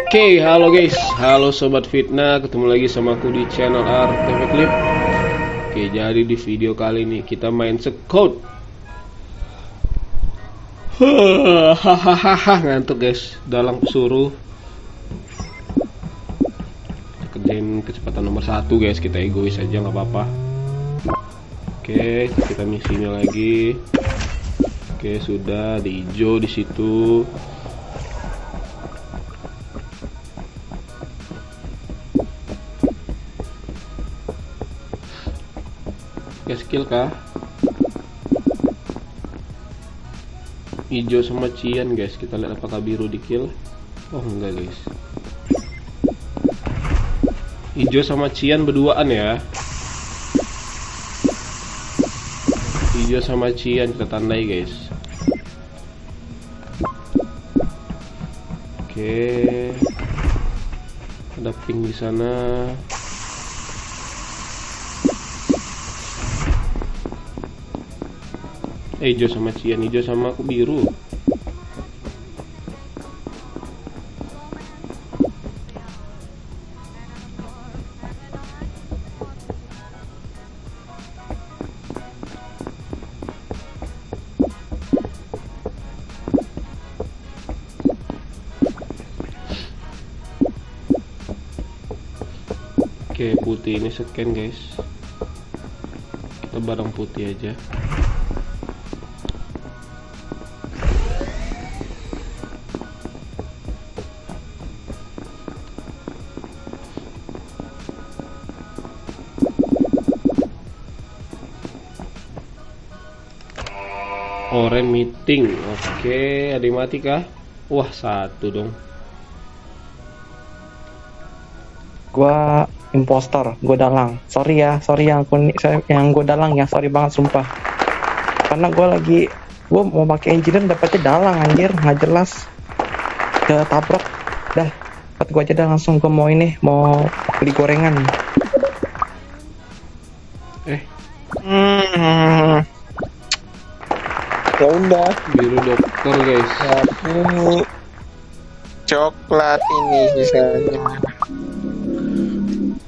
Oke, halo guys, halo sobat fitnah, ketemu lagi sama aku di channel RTP Clip. Oke, jadi di video kali ini kita main Scout. Hahaha, ngantuk guys, dalam suruh kerjain kecepatan nomor 1 guys, kita egois aja nggak apa-apa. Oke, kita misinya lagi. Oke, sudah di hijau di situ. Skill kah? Hijau sama cian guys, kita lihat apakah biru di kill. Oh enggak guys, hijau sama cian berduaan ya. Hijau sama cian kita tandai guys. Oke, ada pink di sana. Hijau sama cian, hijau sama aku biru. Oke, putih ini scan guys. Kita bareng putih aja. Oren meeting. Oke, ada yang mati kah? Wah, satu dong. Gua impostor, gua dalang. Sorry ya, yang gua dalang ya, sorry banget sumpah. Karena gua mau pakai engineer dapetnya dalang anjir, nggak jelas. Ketabrak. Dah, kat gua aja dah langsung gua mau beli gorengan. Ya udah, biru dokter guys. Aduh, coklat ini misalnya.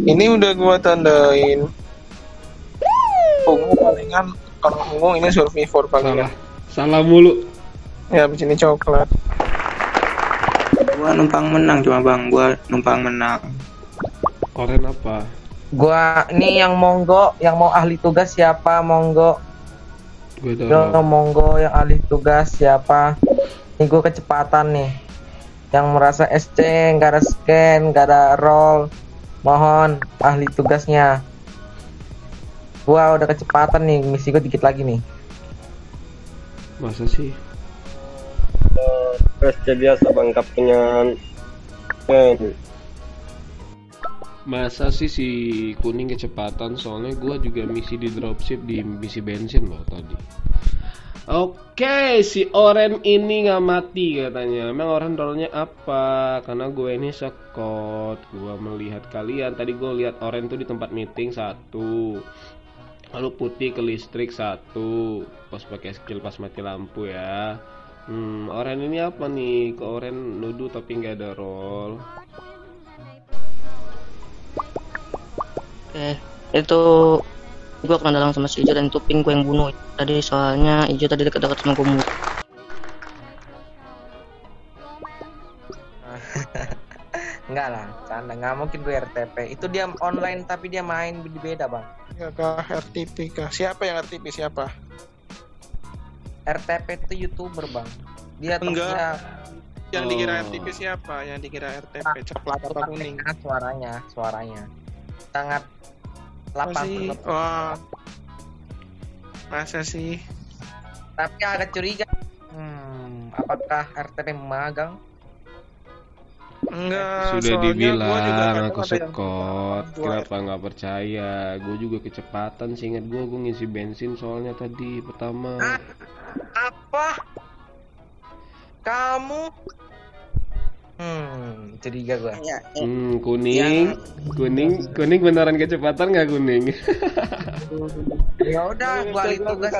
Ini udah gua tandain. Ungu palingan, kalau ungu ini survivor palingan. Salah mulu. Ya, abis ini coklat. Gua numpang menang cuma bang, gua numpang menang. Oren apa? Gua ini yang monggo, yang mau ahli tugas siapa monggo? Yo monggo yang alih tugas siapa? Ini gue kecepatan nih. Yang merasa SC nggak ada scan, nggak ada roll, mohon ahli tugasnya. Gua udah kecepatan nih, misi gue dikit lagi nih. Masa sih? SC biasa bangkap dengan scan. Masa sih si kuning kecepatan, soalnya gua juga misi di dropship di misi bensin loh tadi. Oke, si oren ini nggak mati katanya. Emang oren rollnya apa? Karena gue ini sekot, gua melihat kalian. Tadi gue lihat oren tuh di tempat meeting satu, lalu putih ke listrik satu, pas pakai skill pas mati lampu ya. Oren ini apa nih? Ke oren nuduh tapi nggak ada roll. Itu gue kena dalam sama si hijau dan itu pink gue yang bunuh tadi, soalnya hijau tadi dekat-dekat sama gue. Enggak lah, canda, nggak mungkin gue RTP. Itu dia online tapi dia main beda bang. Ya kah, RTP kah? Siapa yang RTP siapa? RTP itu youtuber bang. Dia enggak. Yang dikira RTP siapa? Yang dikira RTP coklat apa kuning? Suaranya. Sangat lapang. Wah, masa sih? Tapi agak curiga. Apakah RTP magang? Enggak, sudah dibilang aku sekot. Kenapa nggak percaya? Gue juga kecepatan. Seingat gue ngisi bensin soalnya tadi pertama. Apa? Kamu? Curiga gua. Kuning beneran kecepatan nggak kuning? Ya udah, gua lihat tugas.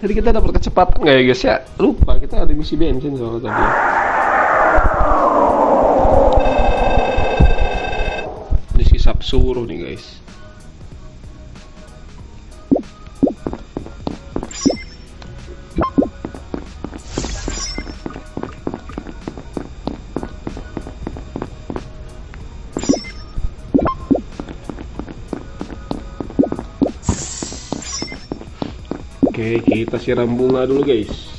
Tadi kita dapat kecepatan nggak ya guys ya? Lupa, kita ada misi bensin soalnya tadi. Ini sisap suruh nih guys. Oke, kita siram bunga dulu guys.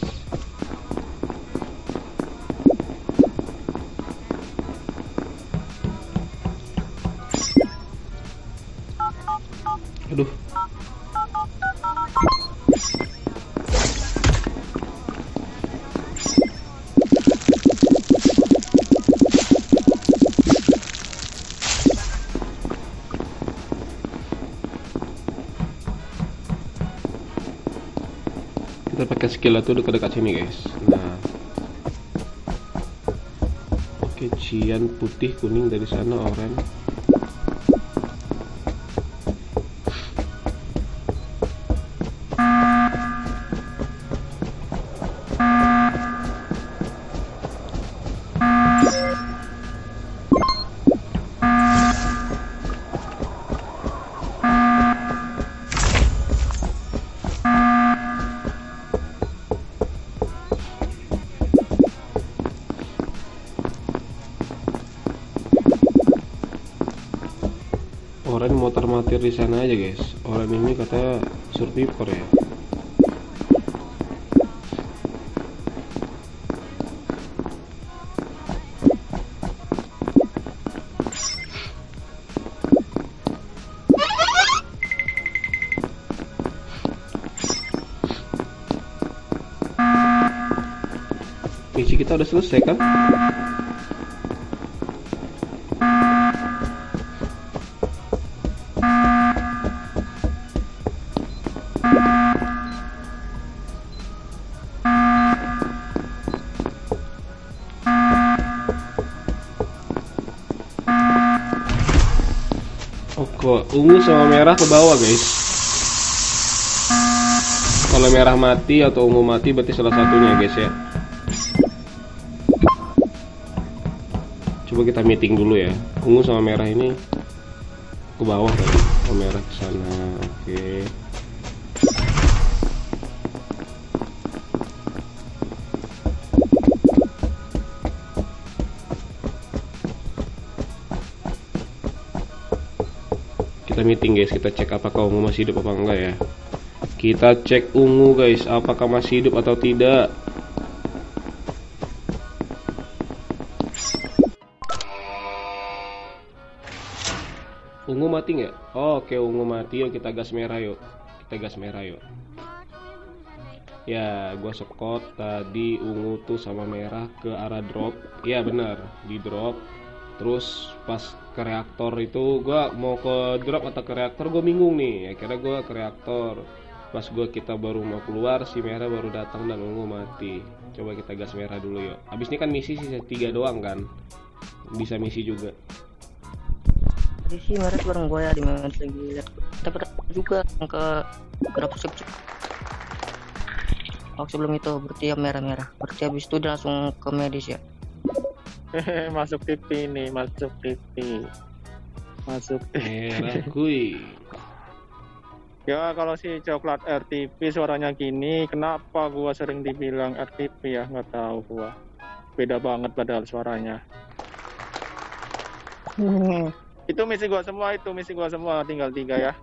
Aduh. Kita pakai skill itu dekat-dekat sini guys. Nah, oke, cian putih kuning dari sana, oranye. Orang mau termatir di sana aja guys. Orang ini kata survivor ya. Misi kita udah selesai kan? Ungu sama merah ke bawah guys. Kalau merah mati atau ungu mati berarti salah satunya guys ya. Coba kita meeting dulu ya. Ungu sama merah ini ke bawah tadi. Oh, merah ke sana. Oke. Kita meeting guys, kita cek apakah ungu masih hidup apa enggak ya. Kita cek ungu guys, apakah masih hidup atau tidak. Ungu mati nggak? Oh, oke, ungu mati. Yuk kita gas merah yuk. Kita gas merah yuk. Ya, gua sekot tadi ungu tuh sama merah ke arah drop. Ya benar, di drop. Terus pas ke reaktor itu gua mau ke drop atau ke reaktor, gua bingung nih. Akhirnya gua ke reaktor. Pas kita baru mau keluar, si merah baru datang dan ungu mati. Coba kita gas merah dulu yuk. Abis ini kan misi sisa 3 doang kan. Bisa misi juga. Tadi si merah bareng gua ya, dimana lagi lihat. Tapi juga ke drop sip. Oh, sebelum itu berarti yang merah-merah. Berarti habis itu dia langsung ke medis ya. Masuk TV nih, masuk TV, masuk TV. Kui. Ya kalau si coklat RTP suaranya gini, kenapa gua sering dibilang RTP ya? Nggak tahu gua. Beda banget padahal suaranya. Itu misi gua semua itu, misi gua semua, tinggal 3 ya.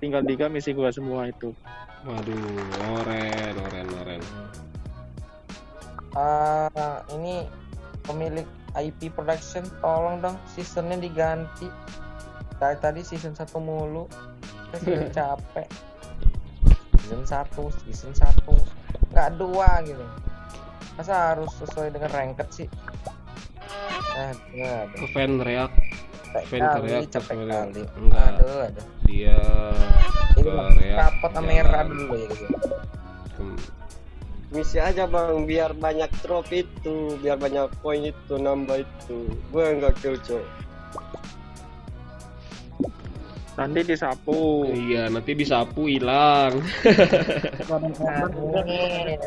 Tinggal 3 misi gua semua itu. Waduh, Loren. Ini pemilik IP Production, tolong dong seasonnya diganti. Dari tadi season 1 mulu. Saya sudah capek. Season 1 nggak 2 gitu. Masa harus sesuai dengan ranked sih? Fan reak, fan reak capek kali. Aduh. Dia kapot merah dulu ya gitu. Misi aja bang, biar banyak drop itu, biar banyak poin itu, nambah itu. Gue nggak kill coy. Nanti disapu. Iya, nanti disapu hilang.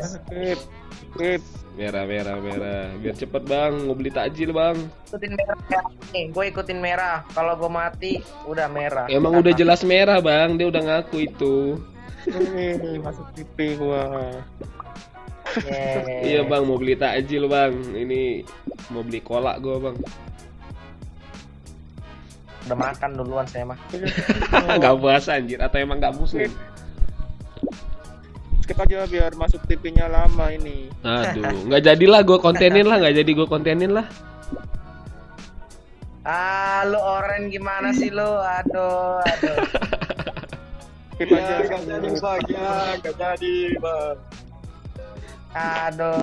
Skip, skip. Merah, merah, merah. Biar cepet bang, mau beli takjil bang. Ikutin merah ya. Nih, gue ikutin merah. Kalau gue mati, udah merah. Emang udah jelas merah bang, dia udah ngaku itu. Masuk TV gua. Iya bang, mau beli takjil bang. Ini mau beli kolak gua bang. Udah makan duluan saya mah. Gak puasa anjir, atau emang gak muslim? Skip aja biar masuk TV-nya lama ini. Aduh, gak jadilah gue kontenin lah, gak jadi gue kontenin lah. Ah, lu oren gimana sih lu? Aduh, aduh. Skip ya, aja, gak jadi saja, gak jadi bang. Aduh.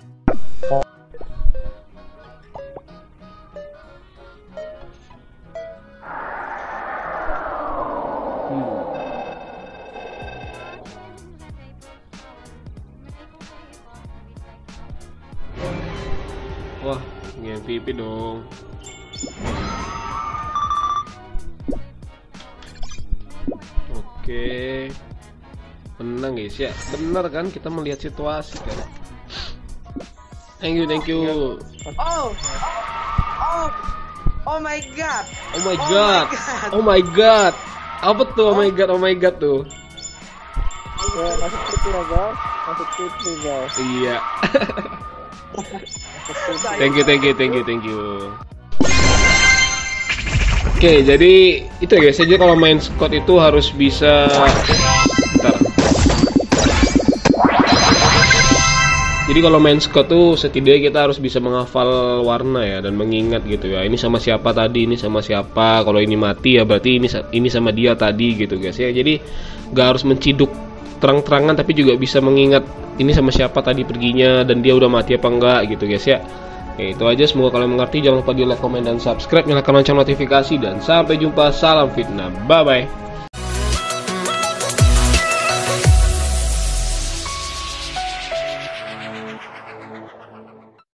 Wah, MVP dong. Oke. Menang guys ya. Benar kan kita melihat situasi kan. Thank you, thank you. Oh. Oh. Oh my god. Oh my god. Oh my god. Apa tuh? Oh my god, oh my god tuh. Ya, masuk tipu aja. Masuk tipu guys. Iya. Thank you, thank you, thank you, thank you. Oke, jadi itu ya guys, jadi kalau main Scout itu harus bisa. Bentar. Jadi kalau main Scout tuh setidaknya kita harus bisa menghafal warna ya dan mengingat gitu ya. Ini sama siapa tadi, ini sama siapa. Kalau ini mati ya berarti ini sama dia tadi gitu guys ya. Jadi nggak harus menciduk terang-terangan, tapi juga bisa mengingat ini sama siapa tadi perginya dan dia udah mati apa enggak gitu guys ya. Oke, itu aja, semoga kalian mengerti. Jangan lupa di like, komen, dan subscribe, nyalakan lonceng notifikasi, dan sampai jumpa. Salam fitnah, bye bye.